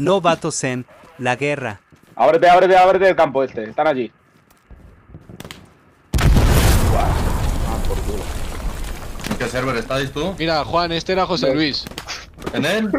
Novatos en la guerra. Ábrete del campo este. Están allí. Ah, por culo. ¿En qué server estáis tú? Mira, Juan, este era José Luis. ¿En él?